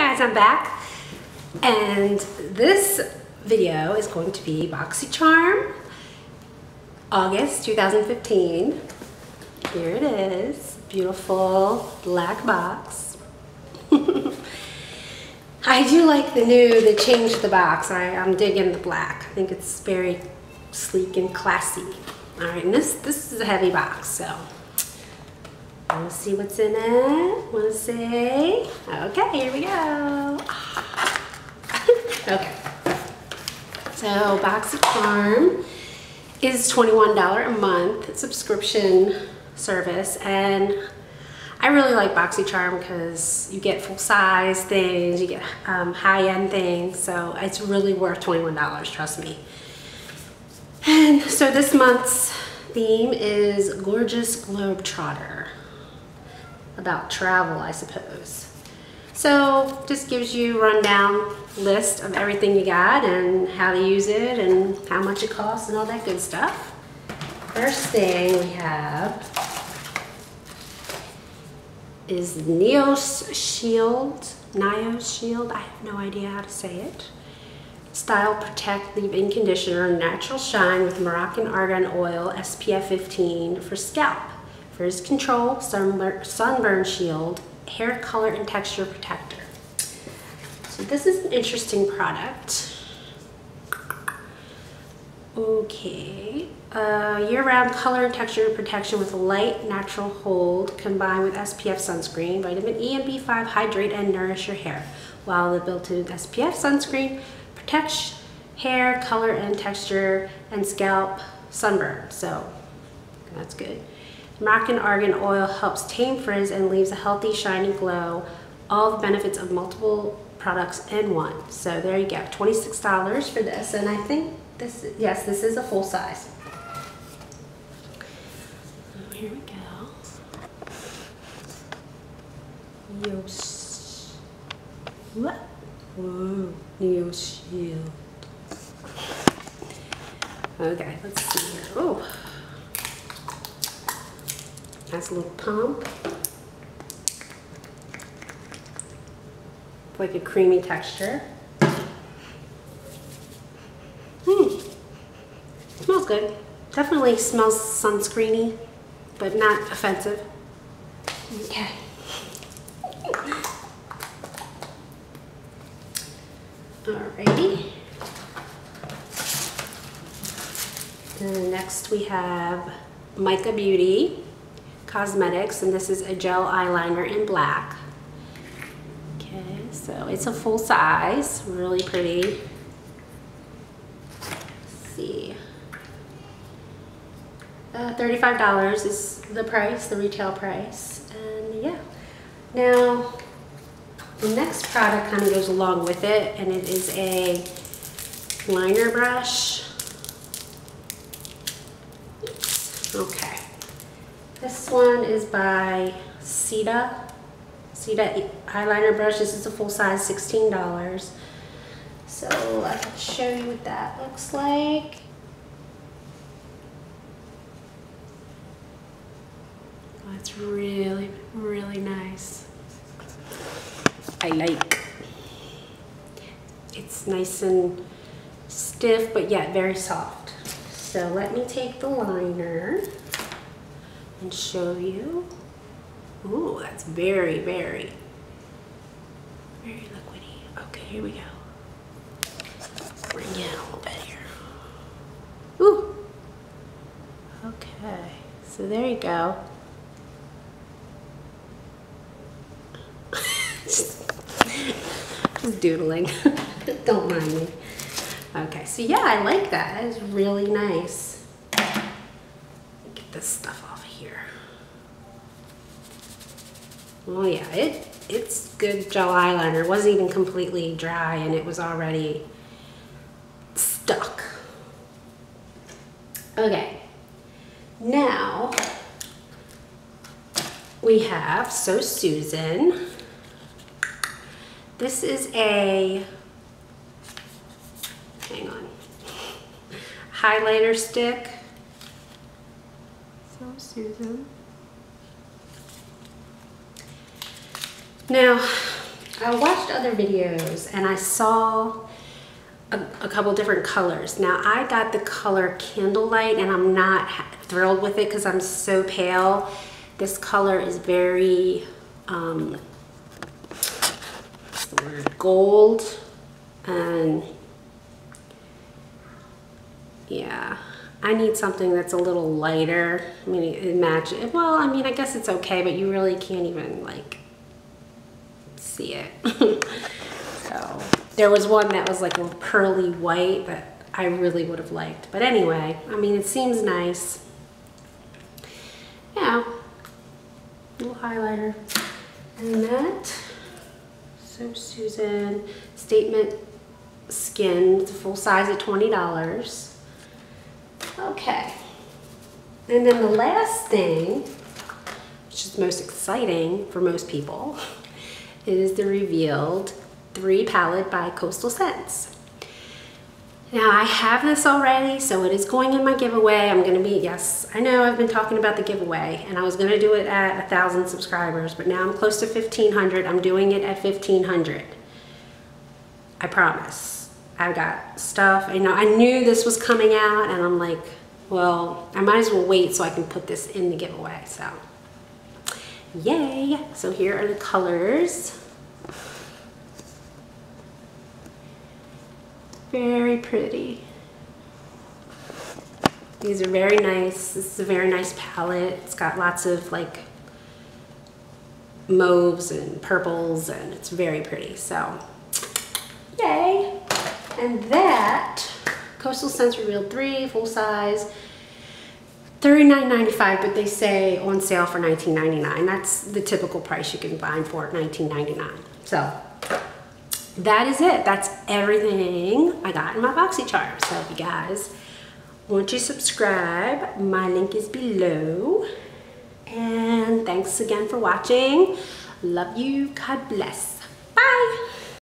guys, I'm back, and this video is going to be Boxycharm, August 2015. Here it is, beautiful black box. I do like the new, they changed the box. I'm digging the black. I think it's very sleek and classy. All right, and this is a heavy box, so I want to see what's in it. Want to say? Okay, here we go. Okay. So Boxycharm is $21 a month subscription service, and I really like Boxycharm because you get full size things, you get high end things, so it's really worth $21. Trust me. And so this month's theme is Gorgeous Globetrotter. About travel, I suppose. So just gives you a rundown list of everything you got and how to use it and how much it costs and all that good stuff. First thing we have is Nios Shield, I have no idea how to say it. Style Protect Leave-In Conditioner, Natural Shine with Moroccan Argan Oil, SPF 15 for scalp. Frizz Control, Sunburn Shield, Hair Color and Texture Protector. So this is an interesting product. Okay, year-round color and texture protection with a light natural hold combined with SPF sunscreen, vitamin E and B5 hydrate and nourish your hair, while the built-in SPF sunscreen protects hair, color and texture, and scalp sunburn. So that's good. Moroccan Argan Oil helps tame frizz and leaves a healthy, shiny glow. All the benefits of multiple products in one. So there you go, $26 for this. And I think this, yes, this is a full size. Oh, here we go. Nios. What? Whoa, Nios Shield. Okay, let's see here. Oh. Nice little pump, like a creamy texture. Smells good. Definitely smells sunscreeny, but not offensive. Okay. Alrighty. And next we have Micah Beauty Cosmetics, and this is a gel eyeliner in black. Okay, so it's a full size, really pretty. Let's see, $35 is the price, the retail price, and yeah. Now, the next product kind of goes along with it, and it is a liner brush. Okay. This one is by Sita eyeliner brush. This is a full size, $16. So I'll show you what that looks like. Oh, it's really, really nice. I like. It's nice and stiff, but yet very soft. So let me take the liner and show you. Ooh, that's very, very, very liquidy. Okay, here we go. Bring it in a little bit here. Ooh. Okay, so there you go. just doodling. Don't mind me. Okay, so yeah, I like that. That is really nice. Get this stuff off. Oh yeah, it's good gel eyeliner. It wasn't even completely dry and it was already stuck. Okay, now we have Susan. This is a, hang on, highlighter stick. Susan. Now, I watched other videos and I saw a couple different colors. Now I got the color Candlelight and I'm not thrilled with it because I'm so pale. This color is very what's the word? Gold, and yeah, I need something that's a little lighter. I mean, it matches well. I mean, I guess it's okay, but you really can't even like see it. So there was one that was like a pearly white that I really would have liked, but anyway, I mean, it seems nice. Yeah, a little highlighter, and that. So Susan Statement Skin, it's full size at $20. Okay, and then the last thing, which is most exciting for most people, is the Revealed 3 palette by Coastal Scents. Now I have this already, so it is going in my giveaway. I'm gonna be, yes, I know I've been talking about the giveaway and I was gonna do it at 1,000 subscribers, but now I'm close to 1,500. I'm doing it at 1,500. I promise. I've got stuff, you know, I knew this was coming out and I'm like, well, I might as well wait so I can put this in the giveaway, so. Yay, so here are the colors. Very pretty. These are very nice. This is a very nice palette. It's got lots of like mauves and purples and it's very pretty, so yay. And that Coastal Scents Revealed 3 full size, $39.95, but they say on sale for $19.99. That's the typical price you can buy for at $19.99. so that is it. That's everything I got in my Boxycharm. So if you guys want to subscribe, my link is below. And thanks again for watching. Love you. God bless. Bye.